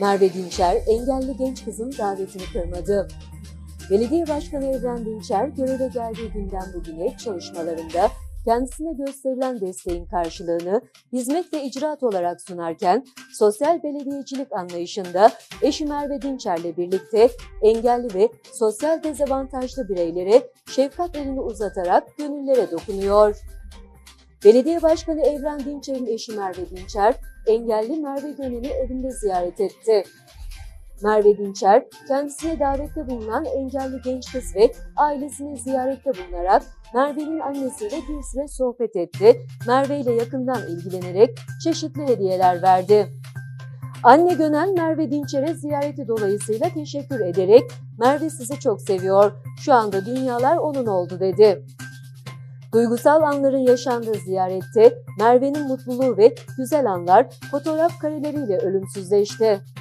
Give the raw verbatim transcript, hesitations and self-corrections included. Merve Dinçer, engelli genç kızın davetini kırmadı. Belediye Başkanı Evren Dinçer, göreve geldiği günden bugüne çalışmalarında kendisine gösterilen desteğin karşılığını hizmet ve icraat olarak sunarken, sosyal belediyecilik anlayışında eşi Merve Dinçer'le birlikte engelli ve sosyal dezavantajlı bireylere şefkat elini uzatarak gönüllere dokunuyor. Belediye Başkanı Evren Dinçer'in eşi Merve Dinçer, engelli Merve Gönen'i evinde ziyaret etti. Merve Dinçer, kendisine davette bulunan engelli genç kız ve ailesini ziyarette bulunarak Merve'nin annesiyle bir süre sohbet etti, Merve ile yakından ilgilenerek çeşitli hediyeler verdi. Anne Gönen, Merve Dinçer'e ziyareti dolayısıyla teşekkür ederek "Merve sizi çok seviyor, şu anda dünyalar onun oldu" dedi. Duygusal anların yaşandığı ziyarette Merve'nin mutluluğu ve güzel anlar fotoğraf kareleriyle ölümsüzleşti.